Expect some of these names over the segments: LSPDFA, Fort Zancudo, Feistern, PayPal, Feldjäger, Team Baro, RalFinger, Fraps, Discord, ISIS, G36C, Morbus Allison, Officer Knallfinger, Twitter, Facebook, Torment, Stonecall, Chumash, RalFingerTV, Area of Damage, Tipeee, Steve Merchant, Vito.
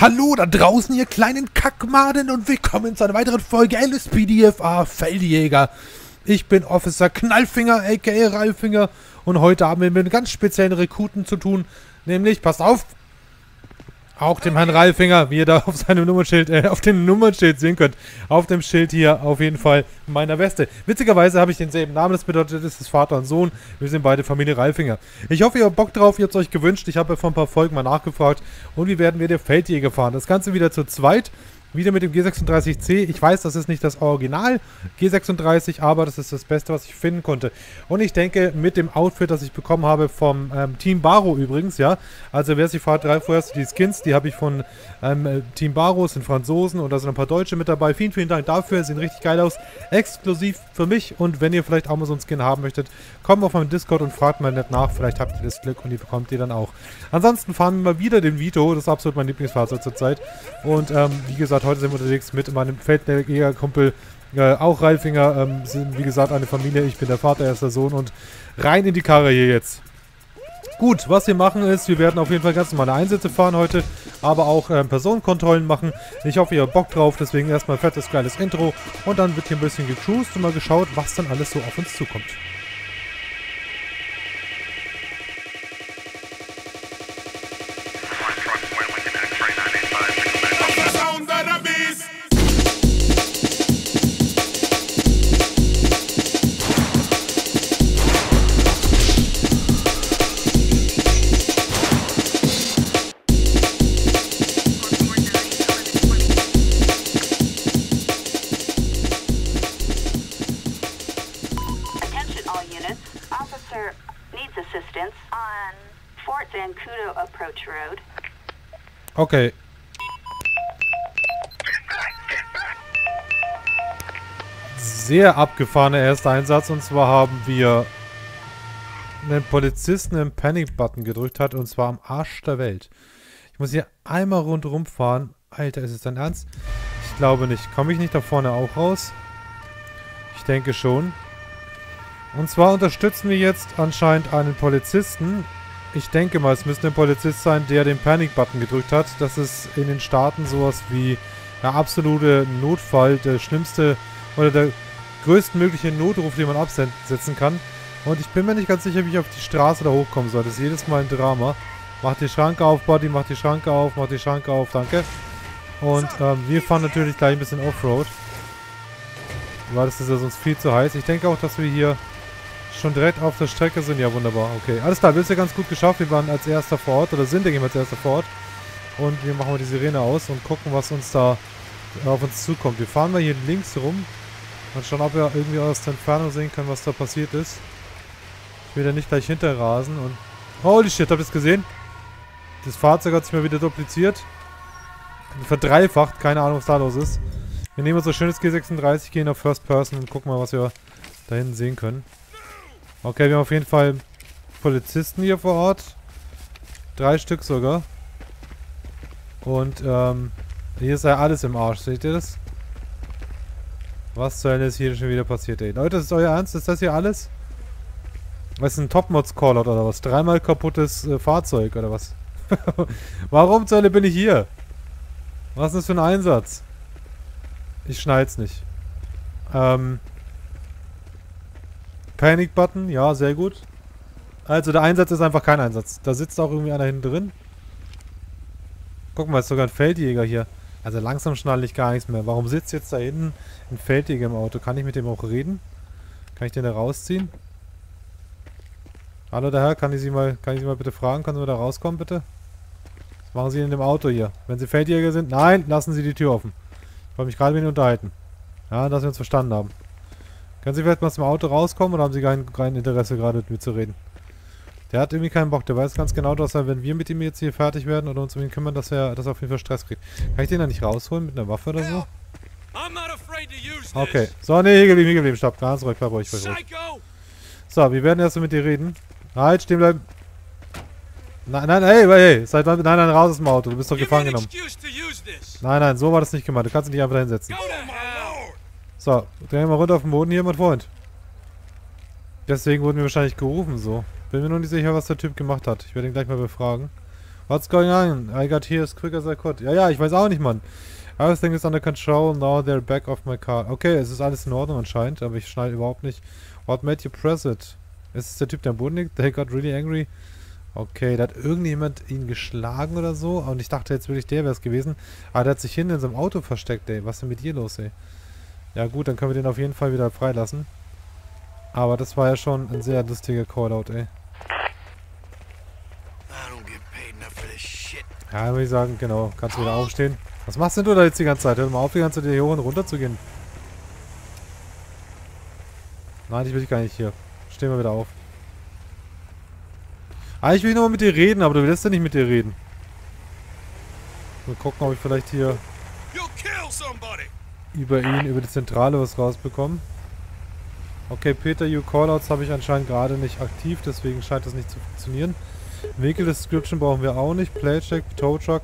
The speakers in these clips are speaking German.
Hallo da draußen, ihr kleinen Kackmaden, und willkommen zu einer weiteren Folge LSPDFA Feldjäger. Ich bin Officer Knallfinger, a.k.a. Ralfinger, und heute haben wir mit einem ganz speziellen Rekruten zu tun, nämlich, passt auf, auch dem Herrn Ralfinger, wie ihr da auf seinem Nummernschild, auf dem Nummernschild sehen könnt, auf dem Schild hier auf jeden Fall meiner Weste. Witzigerweise habe ich denselben Namen, das bedeutet, es ist Vater und Sohn, wir sind beide Familie Ralfinger. Ich hoffe, ihr habt Bock drauf, ihr habt es euch gewünscht, ich habe vor ein paar Folgen mal nachgefragt, und wie werden wir der Feldjäger fahren? Das Ganze wieder zu zweit. Wieder mit dem G36C. Ich weiß, das ist nicht das Original G36, aber das ist das Beste, was ich finden konnte. Und ich denke, mit dem Outfit, das ich bekommen habe vom Team Baro übrigens, ja. Also wer sich Fahrt 3 vorher, die Skins, die habe ich von Team Baro, sind Franzosen, und da sind ein paar Deutsche mit dabei. Vielen, vielen Dank dafür, sehen richtig geil aus. Exklusiv für mich, und wenn ihr vielleicht auch mal so einen Skin haben möchtet, kommt auf meinen Discord und fragt mal nett nach. Vielleicht habt ihr das Glück und ihr bekommt die dann auch. Ansonsten fahren wir mal wieder den Vito, das ist absolut mein Lieblingsfahrzeug zurzeit. Und wie gesagt, heute sind wir unterwegs mit meinem Feldjäger-Kumpel, auch Ralfinger, sind wie gesagt eine Familie, ich bin der Vater, er ist der Sohn, und rein in die Karre hier jetzt. Gut, was wir machen ist, wir werden auf jeden Fall ganz normale Einsätze fahren heute, aber auch Personenkontrollen machen. Ich hoffe, ihr habt Bock drauf, deswegen erstmal fettes, geiles Intro, und dann wird hier ein bisschen gecruised und mal geschaut, was dann alles so auf uns zukommt. Officer needs assistance on Fort Zancudo Approach Road. Okay. Sehr abgefahrener erster Einsatz, und zwar haben wir einen Polizisten, einen Panic-Button gedrückt hat, und zwar am Arsch der Welt. Ich muss hier einmal rundherum fahren. Alter, ist es dein Ernst? Ich glaube nicht. Komme ich nicht da vorne auch raus? Ich denke schon. Und zwar unterstützen wir jetzt anscheinend einen Polizisten. Ich denke mal, es müsste ein Polizist sein, der den Panic-Button gedrückt hat. Das ist in den Staaten sowas wie der absolute Notfall, der schlimmste oder der größtmögliche Notruf, den man absetzen kann. Und ich bin mir nicht ganz sicher, wie ich auf die Straße da hochkommen soll. Das ist jedes Mal ein Drama. Mach die Schranke auf, Buddy, mach die Schranke auf, danke. Und wir fahren natürlich gleich ein bisschen Offroad. Weil das ist ja sonst viel zu heiß. Ich denke auch, dass wir hier schon direkt auf der Strecke sind. Ja, wunderbar. Okay, alles klar. Wir haben es ja ganz gut geschafft. Wir waren als erster vor Ort, oder sind, denke ich mal, als erster vor Ort. Und wir machen mal die Sirene aus und gucken, was uns da auf uns zukommt. Wir fahren mal hier links rum und schauen, ob wir irgendwie aus der Entfernung sehen können, was da passiert ist. Ich will da nicht gleich hinterrasen und... Holy shit, habt ihr es gesehen? Das Fahrzeug hat sich mal wieder dupliziert. Verdreifacht. Keine Ahnung, was da los ist. Wir nehmen unser schönes G36, gehen auf First Person und gucken mal, was wir da hinten sehen können. Okay, wir haben auf jeden Fall Polizisten hier vor Ort. 3 Stück sogar. Und hier ist ja alles im Arsch, seht ihr das? Was zur Hölle ist hier schon wieder passiert, ey? Leute, das ist euer Ernst? Ist das hier alles? Was ist ein Top-Mods-Callout oder was? 3-mal kaputtes Fahrzeug oder was? Warum zur Hölle bin ich hier? Was ist das für ein Einsatz? Ich schneid's nicht. Panic-Button, ja, sehr gut. Also der Einsatz ist einfach kein Einsatz. Da sitzt auch irgendwie einer hinten drin. Guck mal, ist sogar ein Feldjäger hier. Also langsam schnalle ich gar nichts mehr. Warum sitzt jetzt da hinten ein Feldjäger im Auto? Kann ich mit dem auch reden? Kann ich den da rausziehen? Hallo der Herr, kann ich Sie mal bitte fragen? Können Sie mal da rauskommen, bitte? Was machen Sie in dem Auto hier? Wenn Sie Feldjäger sind? Nein, lassen Sie die Tür offen. Ich wollte mich gerade mit Ihnen unterhalten. Ja, dass wir uns verstanden haben. Können Sie vielleicht mal aus dem Auto rauskommen, oder haben Sie kein Interesse gerade mit mir zu reden? Der hat irgendwie keinen Bock. Der weiß ganz genau, dass er, wenn wir mit ihm jetzt hier fertig werden oder uns um ihn kümmern, dass er auf jeden Fall Stress kriegt. Kann ich den da nicht rausholen mit einer Waffe oder so? Okay. So, nee, hier geblieben. Stopp. Ganz ruhig, bleib ruhig. So, wir werden erst mit dir reden. Halt, stehen bleiben. Nein, nein, hey, seid dann, nein, nein, raus aus dem Auto, du bist doch gefangen genommen. Nein, nein, so war das nicht gemeint, du kannst dich nicht einfach da hinsetzen. So, drehen wir mal runter auf den Boden hier, mein Freund. Deswegen wurden wir wahrscheinlich gerufen, so. Bin mir nur nicht sicher, was der Typ gemacht hat. Ich werde ihn gleich mal befragen. What's going on? I got here as quick as I could. Ja, ja, ich weiß auch nicht, Mann. Everything is under control, now they're back off my car. Okay, es ist alles in Ordnung anscheinend, aber ich schneide überhaupt nicht. What made you press it? Ist es der Typ, der am Boden liegt? They got really angry. Okay, da hat irgendjemand ihn geschlagen oder so. Und ich dachte jetzt wirklich, der wäre es gewesen. Aber der hat sich hinten in seinem Auto versteckt, ey. Was ist denn mit dir los, ey? Ja gut, dann können wir den auf jeden Fall wieder freilassen. Aber das war ja schon ein sehr lustiger Callout, ey. Ja, würde ich sagen, genau. Kannst du wieder aufstehen. Was machst denn du da jetzt die ganze Zeit? Hör mal auf, die ganze Zeit hier hoch und runter zu gehen. Nein, ich will dich gar nicht hier. Stehen wir wieder auf. Ah, ich will nur mit dir reden, aber du willst ja nicht mit dir reden. Mal gucken, ob ich vielleicht hier über ihn, über die Zentrale was rausbekomme. Okay, Peter, you Callouts habe ich anscheinend gerade nicht aktiv, deswegen scheint das nicht zu funktionieren. Vehicle Description brauchen wir auch nicht. Playcheck, Tow Truck.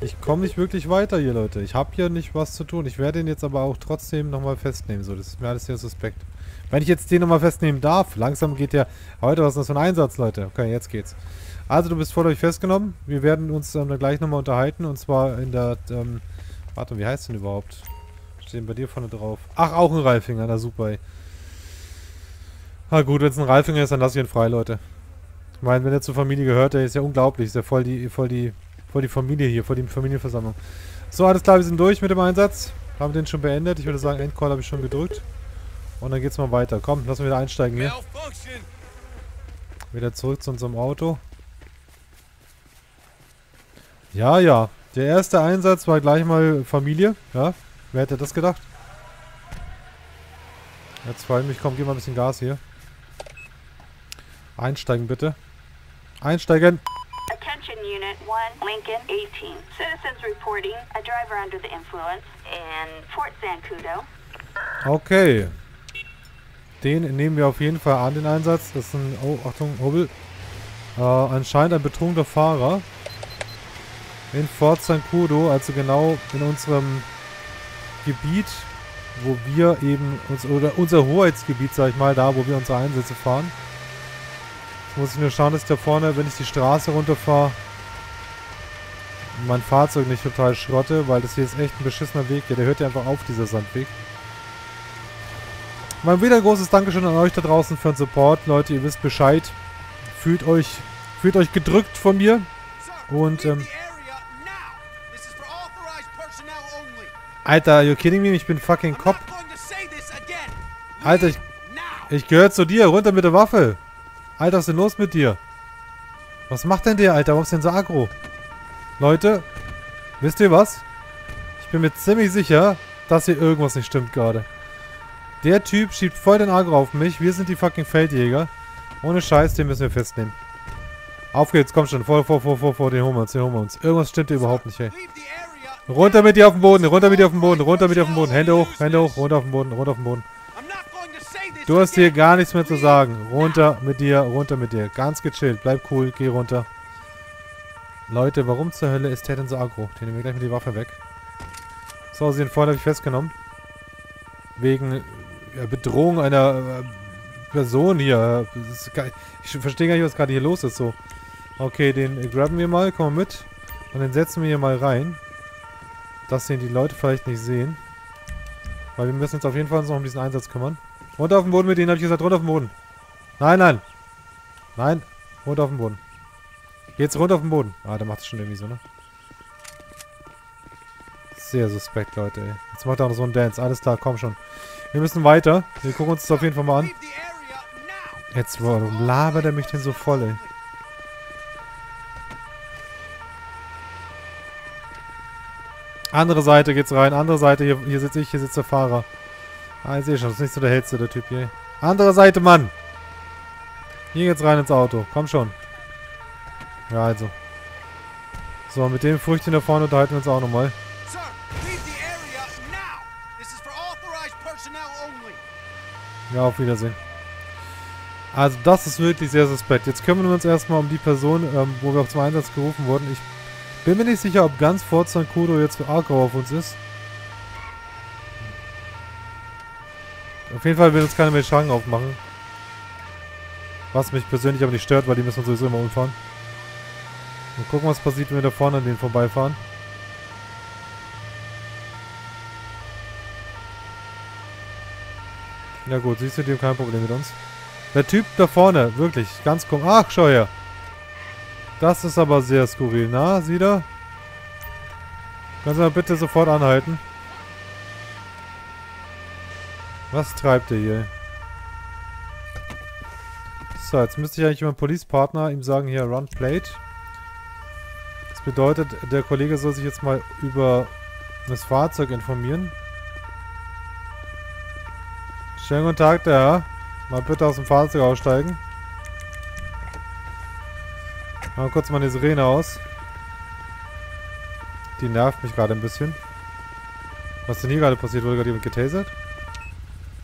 Ich komme nicht wirklich weiter hier, Leute. Ich habe hier nicht was zu tun. Ich werde ihn jetzt aber auch trotzdem nochmal festnehmen. So, das ist mir alles sehr suspekt. Wenn ich jetzt den nochmal festnehmen darf. Langsam geht der... Heute, was ist das für ein Einsatz, Leute? Okay, jetzt geht's. Also, du bist vorläufig festgenommen. Wir werden uns dann gleich nochmal unterhalten. Und zwar in der... warte, wie heißt denn überhaupt? Stehen bei dir vorne drauf. Ach, auch ein Ralfinger. Na, super, ey. Na gut, wenn es ein Ralfinger ist, dann lass ich ihn frei, Leute. Ich meine, wenn er zur Familie gehört, der ist ja unglaublich. Ist ja voll die Familie hier, voll die Familienversammlung. So, alles klar, wir sind durch mit dem Einsatz. Haben den schon beendet. Ich würde sagen, Endcall habe ich schon gedrückt. Und dann geht's mal weiter. Komm, lass uns wieder einsteigen hier. Wieder zurück zu unserem Auto. Ja, ja. Der erste Einsatz war gleich mal Familie. Ja, wer hätte das gedacht? Jetzt freue ich mich. Komm, gib mal ein bisschen Gas hier. Einsteigen bitte. Einsteigen! Attention Unit 1, Lincoln 18. Citizens reporting a driver under the influence in Fort Zancudo. Okay. Den nehmen wir auf jeden Fall an, den Einsatz. Das ist ein... Oh, Achtung, Hubbel. Anscheinend ein betrunkener Fahrer. In Fort Zancudo, also genau in unserem Gebiet, wo wir eben... oder unser Hoheitsgebiet, sag ich mal, da, wo wir unsere Einsätze fahren. Muss ich nur schauen, dass ich da vorne, wenn ich die Straße runterfahre, mein Fahrzeug nicht total schrotte, weil das hier ist echt ein beschissener Weg. Ja, der hört ja einfach auf, dieser Sandweg. Mal wieder ein großes Dankeschön an euch da draußen für den Support. Leute, ihr wisst Bescheid. Fühlt euch gedrückt von mir. Und, Alter, you kidding me? Ich bin fucking Cop. Alter, ich gehöre zu dir. Runter mit der Waffe. Alter, was ist denn los mit dir? Was macht denn der, Alter? Warum ist denn so aggro? Leute, wisst ihr was? Ich bin mir ziemlich sicher, dass hier irgendwas nicht stimmt gerade. Der Typ schiebt voll den Aggro auf mich. Wir sind die fucking Feldjäger. Ohne Scheiß, den müssen wir festnehmen. Auf geht's, komm schon. Vor, den holen wir uns. Irgendwas stimmt hier überhaupt nicht, ey. Runter mit dir auf den Boden, runter mit dir auf den Boden. Hände hoch, runter auf den Boden. Du hast hier gar nichts mehr zu sagen. Runter mit dir. Ganz gechillt. Bleib cool. Geh runter. Leute, warum zur Hölle ist der denn so aggro? Den nehmen wir gleich mit der Waffe weg. So, den Freund habe ich festgenommen. Wegen Bedrohung einer Person hier. Ich verstehe gar nicht, was gerade hier los ist. So. Okay, den grabben wir mal. Komm mal mit. Und den setzen wir hier mal rein. Dass den die Leute vielleicht nicht sehen. Weil wir müssen uns auf jeden Fall noch um diesen Einsatz kümmern. Runter auf den Boden mit denen, habe ich gesagt. Runter auf den Boden. Nein. Runter auf den Boden. Geht's runter auf den Boden. Ah, der macht es schon irgendwie so, ne? Sehr suspekt, Leute, ey. Jetzt macht er auch noch so einen Dance. Alles klar, komm schon. Wir müssen weiter. Wir gucken uns das auf jeden Fall mal an. Jetzt, warum labert er mich denn so voll, ey? Andere Seite geht's rein. Andere Seite. Hier sitze ich, hier sitzt der Fahrer. Ah, ich sehe schon, das ist nicht so der hellste, der Typ hier. Andere Seite, Mann! Hier geht's rein ins Auto. Komm schon. Ja, also. So, mit dem Früchtchen da vorne unterhalten wir uns auch nochmal. Ja, auf Wiedersehen. Also, das ist wirklich sehr suspekt. Jetzt kümmern wir uns erstmal um die Person, wo wir auch zum Einsatz gerufen wurden. Ich bin mir nicht sicher, ob ganz Fort Zancudo jetzt für Arco auf uns ist. Auf jeden Fall will uns keiner mehr den Schrank aufmachen. Was mich persönlich aber nicht stört, weil die müssen uns sowieso immer umfahren. Mal gucken, was passiert, wenn wir da vorne an denen vorbeifahren. Ja gut, siehst du, die haben kein Problem mit uns. Der Typ da vorne, wirklich, ganz komisch. Ach, schau her. Das ist aber sehr skurril. Na, sieh da? Kannst du mal bitte sofort anhalten? Was treibt der hier? So, jetzt müsste ich eigentlich meinem Police-Partner ihm sagen, hier, Run Plate. Das bedeutet, der Kollege soll sich jetzt mal über das Fahrzeug informieren. Schönen guten Tag, der Herr. Mal bitte aus dem Fahrzeug aussteigen. Machen wir kurz mal die Sirene aus. Die nervt mich gerade ein bisschen. Was denn hier gerade passiert? Wurde gerade jemand getasert?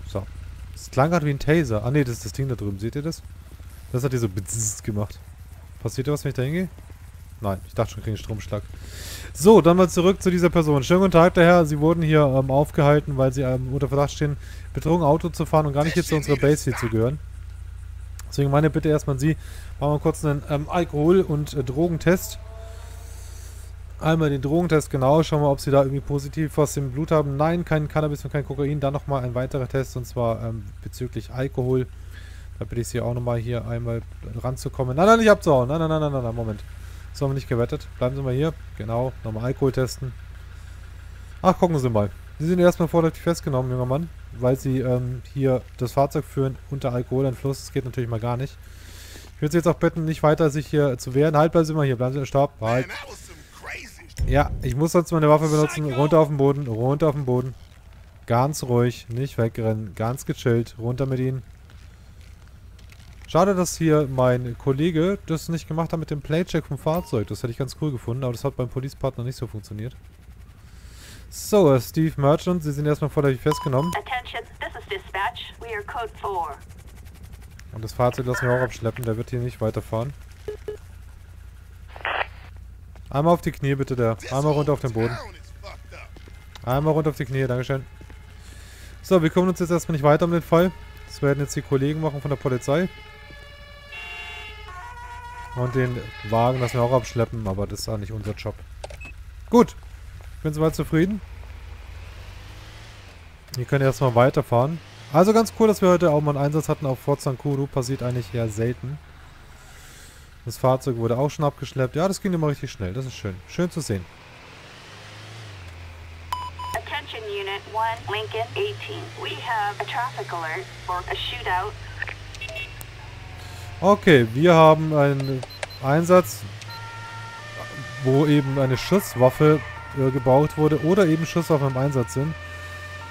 So. Das klang gerade wie ein Taser. Ah ne, das ist das Ding da drüben. Seht ihr das? Das hat die so bzzz gemacht. Passiert da was, wenn ich da hingehe? Nein, ich dachte schon, ich kriege einen Stromschlag. So, dann mal zurück zu dieser Person. Schönen guten Tag, der Herr. Sie wurden hier aufgehalten, weil sie unter Verdacht stehen, betrunken Auto zu fahren und gar nicht hier zu unserer Base hier zu gehören. Deswegen meine Bitte erstmal an Sie, machen wir kurz einen Alkohol- und Drogentest. Einmal den Drogentest, genau. Schauen wir, ob Sie da irgendwie positiv was im Blut haben. Nein, kein Cannabis und kein Kokain. Dann nochmal ein weiterer Test, und zwar bezüglich Alkohol. Da bitte ich Sie auch nochmal hier einmal ranzukommen. Nein, nein, nicht abzuhauen. Nein, nein, nein, nein, nein, Moment. So haben wir nicht gewettet. Bleiben Sie mal hier. Genau, nochmal Alkohol testen. Ach, gucken Sie mal. Sie sind erstmal vorläufig festgenommen, junger Mann, weil Sie hier das Fahrzeug führen unter Alkoholeinfluss. Das geht natürlich mal gar nicht. Ich würde Sie jetzt auch bitten, nicht weiter sich hier zu wehren. Halt, bleiben Sie mal hier. Bleiben Sie im Stab. Halt. Ja, ich muss sonst meine Waffe benutzen. Runter auf den Boden. Runter auf den Boden. Ganz ruhig. Nicht wegrennen. Ganz gechillt. Runter mit Ihnen. Schade, dass hier mein Kollege das nicht gemacht hat mit dem Playcheck vom Fahrzeug. Das hätte ich ganz cool gefunden, aber das hat beim Police-Partner nicht so funktioniert. So, Steve Merchant, Sie sind erstmal vorläufig festgenommen. Und das Fahrzeug lassen wir auch abschleppen, der wird hier nicht weiterfahren. Einmal auf die Knie bitte, der. Einmal runter auf den Boden. Einmal runter auf die Knie, Dankeschön. So, wir kümmern uns jetzt erstmal nicht weiter um den Fall. Das werden jetzt die Kollegen machen von der Polizei. Und den Wagen lassen wir auch abschleppen, aber das ist auch nicht unser Job. Gut, ich bin soweit zufrieden. Wir können erstmal weiterfahren. Also ganz cool, dass wir heute auch mal einen Einsatz hatten auf Fort Zancudo. Passiert eigentlich eher selten. Das Fahrzeug wurde auch schon abgeschleppt. Ja, das ging immer richtig schnell. Das ist schön. Schön zu sehen. Attention Unit 1, Lincoln 18. We have a traffic alert for a shootout. Okay, wir haben einen Einsatz, wo eben eine Schusswaffe gebaut wurde oder eben Schusswaffen im Einsatz sind.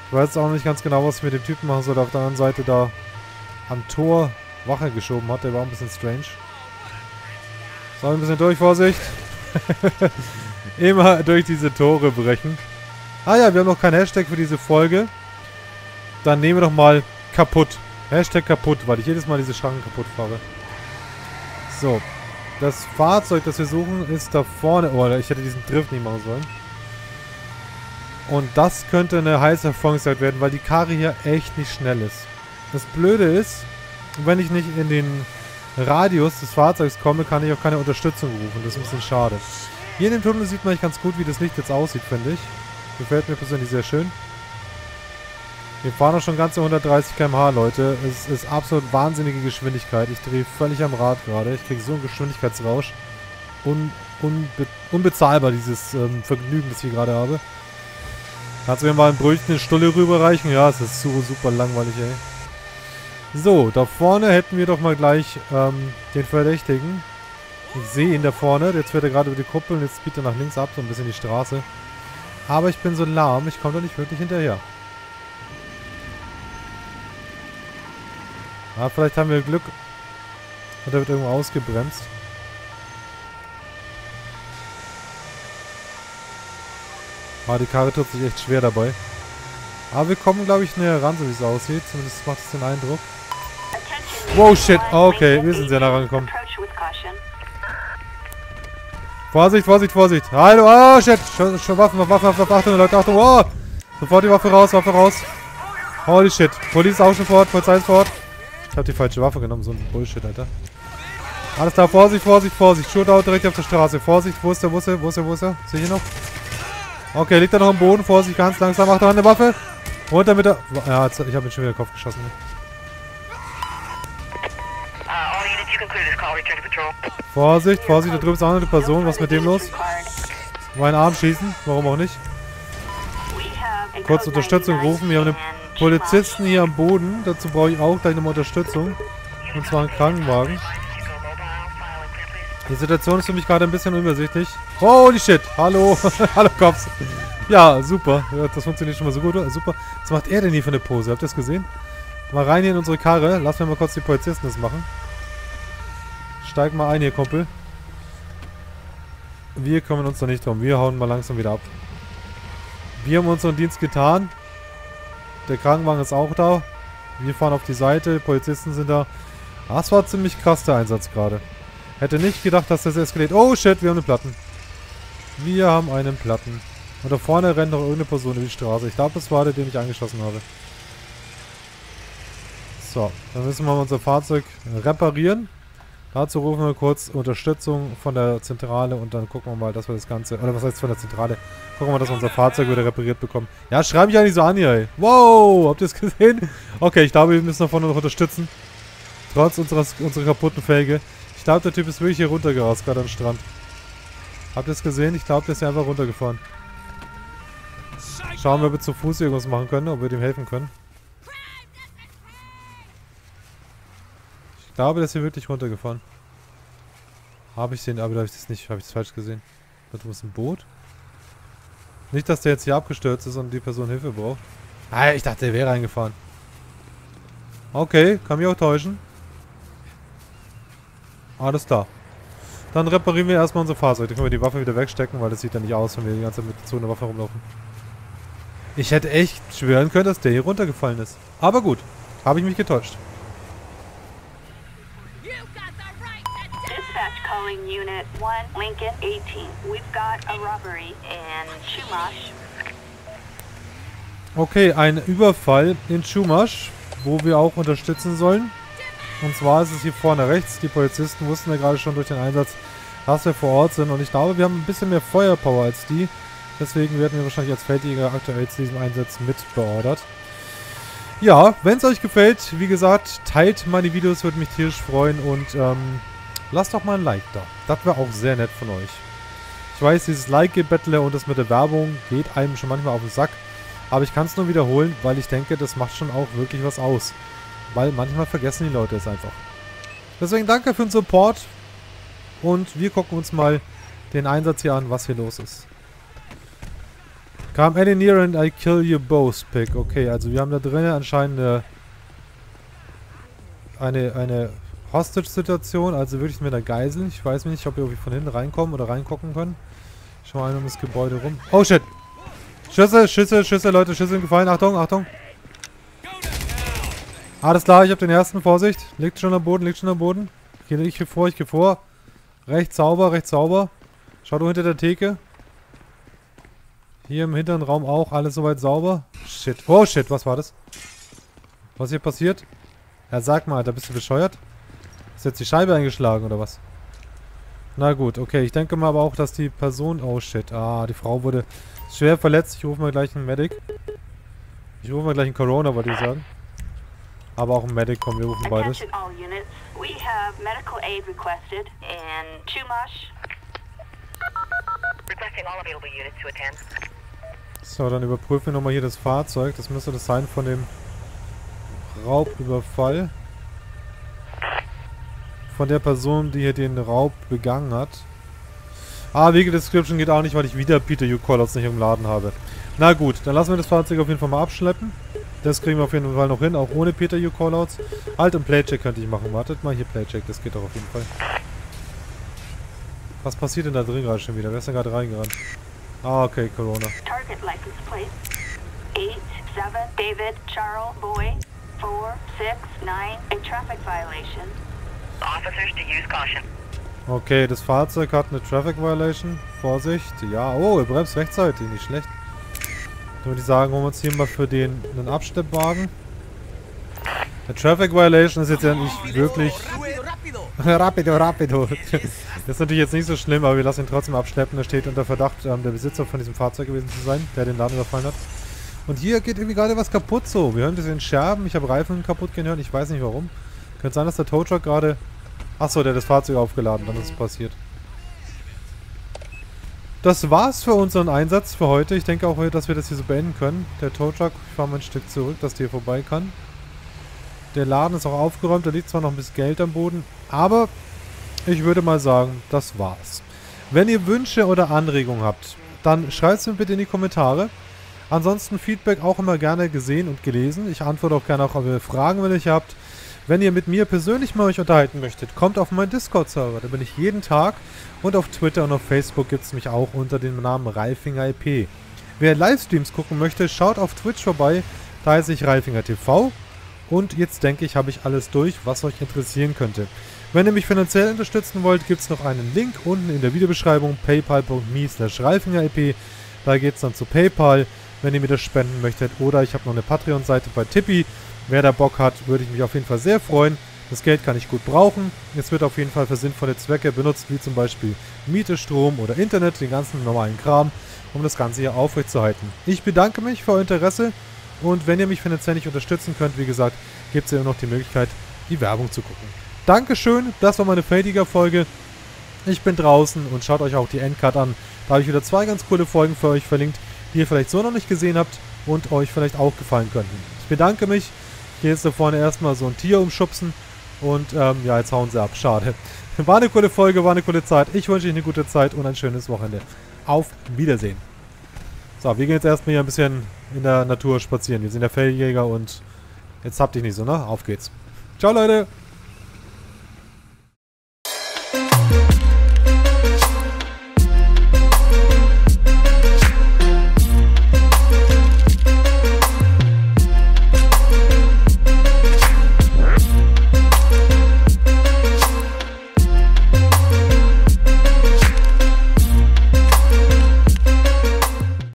Ich weiß auch nicht ganz genau, was ich mit dem Typen machen soll, der auf der anderen Seite da am Tor Wache geschoben hat. Der war ein bisschen strange. So, ein bisschen durch, Vorsicht. Immer durch diese Tore brechen. Ah ja, wir haben noch keinen Hashtag für diese Folge. Dann nehmen wir doch mal kaputt. Hashtag kaputt, weil ich jedes Mal diese Schranken kaputt fahre. So. Das Fahrzeug, das wir suchen, ist da vorne. Oh, ich hätte diesen Drift nicht machen sollen. Und das könnte eine heiße Erfolgszeit werden, weil die Karre hier echt nicht schnell ist. Das Blöde ist, wenn ich nicht in den Radius des Fahrzeugs komme, kann ich auch keine Unterstützung rufen. Das ist ein bisschen schade. Hier in dem Tunnel sieht man eigentlich ganz gut, wie das Licht jetzt aussieht, finde ich. Gefällt mir persönlich sehr schön. Wir fahren auch schon ganze 130 km/h, Leute. Es ist absolut wahnsinnige Geschwindigkeit. Ich drehe völlig am Rad gerade. Ich kriege so einen Geschwindigkeitsrausch. Unbezahlbar, dieses Vergnügen, das ich hier gerade habe. Kannst du mir mal ein Brötchen in Stulle rüberreichen? Ja, es ist super langweilig, ey. So, da vorne hätten wir doch mal gleich den Verdächtigen. Ich sehe ihn da vorne. Jetzt fährt er gerade über die Kuppel und jetzt biegt er nach links ab, so ein bisschen die Straße. Aber ich bin so lahm, ich komme da nicht wirklich hinterher. Ah, vielleicht haben wir Glück. Und er wird irgendwo ausgebremst. Ah, die Karre tut sich echt schwer dabei. Aber wir kommen, glaube ich, näher ran, so wie es aussieht. Zumindest macht es den Eindruck. Wow, shit. Okay, wir sind sehr nah rangekommen. Vorsicht, Vorsicht, Vorsicht. Hallo, oh shit. Schon Waffen, Achtung, Leute, Achtung. Oh. Sofort die Waffe raus. Holy shit. Polizei ist auch schon vor Ort, Polizei ist vor Ort. Ich hab die falsche Waffe genommen, so ein Bullshit, Alter. Alles klar, Vorsicht, Vorsicht, Vorsicht. Shootout direkt auf der Straße. Vorsicht, wo ist der, wo ist der, wo ist der, wo ist der? Ist der hier noch? Okay, liegt er noch am Boden. Vorsicht, ganz langsam. Macht er eine Waffe. Runter mit der... Ja, ich habe ihn schon wieder in den Kopf geschossen. Vorsicht, Vorsicht, da drüben ist eine andere Person. Was ist mit dem los? Über einen Arm schießen, warum auch nicht. Kurz Unterstützung rufen. Wir haben einen Polizisten hier am Boden. Dazu brauche ich auch gleich nochmal Unterstützung. Und zwar einen Krankenwagen. Die Situation ist für mich gerade ein bisschen unübersichtlich. Holy shit! Hallo! Hallo Cops! Ja, super. Das funktioniert schon mal so gut. Super. Was macht er denn hier für eine Pose? Habt ihr das gesehen? Mal rein hier in unsere Karre. Lass mir mal kurz die Polizisten das machen. Steig mal ein hier, Kumpel. Wir kümmern uns da nicht drum. Wir hauen mal langsam wieder ab. Wir haben unseren Dienst getan. Der Krankenwagen ist auch da. Wir fahren auf die Seite. Die Polizisten sind da. Das war ziemlich krass, der Einsatz gerade. Hätte nicht gedacht, dass das eskaliert. Oh shit, wir haben einen Platten. Wir haben einen Platten. Und da vorne rennt noch irgendeine Person über die Straße. Ich glaube, das war der, den ich angeschossen habe. So, dann müssen wir unser Fahrzeug reparieren. Dazu rufen wir kurz Unterstützung von der Zentrale und dann gucken wir mal, dass wir das Ganze... Oder was heißt von der Zentrale? Gucken wir mal, dass wir unser Fahrzeug wieder repariert bekommen. Ja, schreib mich ja nicht so an hier, ey. Wow, habt ihr das gesehen? Okay, ich glaube, wir müssen davon noch unterstützen. Trotz unserer kaputten Felge. Ich glaube, der Typ ist wirklich hier runtergerast, gerade am Strand. Habt ihr das gesehen? Ich glaube, der ist ja einfach runtergefahren. Schauen wir, ob wir zu Fuß irgendwas machen können, ob wir dem helfen können. Ich glaube, der ist hier wirklich runtergefahren. Habe ich den, aber habe ich das nicht, habe ich das falsch gesehen. Da drüben ist ein Boot. Nicht, dass der jetzt hier abgestürzt ist und die Person Hilfe braucht. Ah, ich dachte, der wäre reingefahren. Okay, kann mich auch täuschen. Alles klar. Dann reparieren wir erstmal unser Fahrzeug. Dann können wir die Waffe wieder wegstecken, weil das sieht ja nicht aus, wenn wir die ganze Zeit mit gezogener Waffe rumlaufen. Ich hätte echt schwören können, dass der hier runtergefallen ist. Aber gut, habe ich mich getäuscht. Unit 1, Lincoln 18. We've got a robbery in Chumash. Okay, ein Überfall in Chumash, wo wir auch unterstützen sollen. Und zwar ist es hier vorne rechts. Die Polizisten wussten ja gerade schon durch den Einsatz, dass wir vor Ort sind. Und ich glaube, wir haben ein bisschen mehr Feuerpower als die. Deswegen werden wir wahrscheinlich als Feldjäger aktuell zu diesem Einsatz mitbeordert. Ja, wenn es euch gefällt, wie gesagt, teilt meine Videos, würde mich tierisch freuen. Und lasst doch mal ein Like da. Das wäre auch sehr nett von euch. Ich weiß, dieses Like-Gebettle und das mit der Werbung geht einem schon manchmal auf den Sack. Aber ich kann es nur wiederholen, weil ich denke, das macht schon auch wirklich was aus. Weil manchmal vergessen die Leute es einfach. Deswegen danke für den Support. Und wir gucken uns mal den Einsatz hier an, was hier los ist. Come any near and I kill you both, Pick. Okay, also wir haben da drin anscheinend eine Hostage-Situation, also wirklich mit einer Geisel. Ich weiß nicht, ob wir irgendwie von hinten reinkommen oder reingucken können. Schau mal um das Gebäude rum. Oh shit! Schüsse, Schüsse, Schüsse, Leute, Schüsse sind gefallen. Achtung, Achtung! Alles klar, ich habe den ersten. Vorsicht. Liegt schon am Boden, liegt schon am Boden. Ich gehe vor, ich gehe vor. Recht sauber, recht sauber. Schau du hinter der Theke. Hier im hinteren Raum auch, alles soweit sauber. Shit. Oh shit, was war das? Was hier passiert? Ja, sag mal, Alter, bist du bescheuert? Ist jetzt die Scheibe eingeschlagen oder was? Na gut, okay. Ich denke mal aber auch, dass die Person... Oh shit. Ah, die Frau wurde schwer verletzt. Ich rufe mal gleich einen Medic. Ich rufe mal gleich einen Corona, wollte ich sagen. Aber auch einen Medic. Komm, wir rufen beides. So, dann überprüfen wir nochmal hier das Fahrzeug. Das müsste das sein von dem Raubüberfall. Von der Person, die hier den Raub begangen hat. Ah, Wege Description geht auch nicht, weil ich wieder Peter You Callouts nicht im Laden habe. Na gut, dann lassen wir das Fahrzeug auf jeden Fall mal abschleppen. Das kriegen wir auf jeden Fall noch hin, auch ohne Peter You Callouts. Halt, und Playcheck könnte ich machen. Wartet mal, hier Playcheck, das geht doch auf jeden Fall. Was passiert denn da drin gerade schon wieder? Wer ist denn gerade reingerannt? Ah, okay, Corona. Target license plate. 8, 7, David, Charles, Boy, 4, 6, 9, a traffic violation. Officers to use caution. Okay, das Fahrzeug hat eine Traffic Violation. Vorsicht. Ja, oh, ihr bremst rechtzeitig. Nicht schlecht. Dann würde ich sagen, holen wir uns hier mal für den einen Abschleppwagen. Eine Traffic Violation ist jetzt ja nicht wirklich Rapido, rapido. Das ist natürlich jetzt nicht so schlimm, aber wir lassen ihn trotzdem abschleppen. Er steht unter Verdacht, der Besitzer von diesem Fahrzeug gewesen zu sein, der den Laden überfallen hat. Und hier geht irgendwie gerade was kaputt so. Wir hören ein bisschen Scherben. Ich habe Reifen kaputt gehört. Ich weiß nicht warum. Könnte sein, dass der Towtruck gerade... Achso, der hat das Fahrzeug aufgeladen. Dann ist es passiert. Das war's für unseren Einsatz für heute. Ich denke auch, dass wir das hier so beenden können. Der Towtruck, ich fahre mal ein Stück zurück, dass der hier vorbei kann. Der Laden ist auch aufgeräumt. Da liegt zwar noch ein bisschen Geld am Boden. Aber ich würde mal sagen, das war's. Wenn ihr Wünsche oder Anregungen habt, dann schreibt es mir bitte in die Kommentare. Ansonsten Feedback auch immer gerne gesehen und gelesen. Ich antworte auch gerne auf eure Fragen, wenn ihr welche habt. Wenn ihr mit mir persönlich mal euch unterhalten möchtet, kommt auf meinen Discord-Server. Da bin ich jeden Tag. Und auf Twitter und auf Facebook gibt es mich auch unter dem Namen RalfingerIP. Wer Livestreams gucken möchte, schaut auf Twitch vorbei. Da heiße ich RalfingerTV. Und jetzt denke ich, habe ich alles durch, was euch interessieren könnte. Wenn ihr mich finanziell unterstützen wollt, gibt es noch einen Link unten in der Videobeschreibung. paypal.me/RalfingerIP. Da geht es dann zu PayPal, wenn ihr mir das spenden möchtet. Oder ich habe noch eine Patreon-Seite bei Tipeee. Wer da Bock hat, würde ich mich auf jeden Fall sehr freuen. Das Geld kann ich gut brauchen. Es wird auf jeden Fall für sinnvolle Zwecke benutzt, wie zum Beispiel Miete, Strom oder Internet, den ganzen normalen Kram, um das Ganze hier aufrechtzuerhalten. Ich bedanke mich für euer Interesse und wenn ihr mich finanziell nicht unterstützen könnt, wie gesagt, gibt es ja immer noch die Möglichkeit, die Werbung zu gucken. Dankeschön, das war meine Feldjäger-Folge. Ich bin draußen und schaut euch auch die Endcard an. Da habe ich wieder zwei ganz coole Folgen für euch verlinkt, die ihr vielleicht so noch nicht gesehen habt und euch vielleicht auch gefallen könnten. Ich bedanke mich. Ich gehe jetzt da vorne erstmal so ein Tier umschubsen und ja, jetzt hauen sie ab. Schade. War eine coole Folge, war eine coole Zeit. Ich wünsche euch eine gute Zeit und ein schönes Wochenende. Auf Wiedersehen. So, wir gehen jetzt erstmal hier ein bisschen in der Natur spazieren. Wir sind der Feldjäger und jetzt habt ihr nicht so, ne? Auf geht's. Ciao, Leute!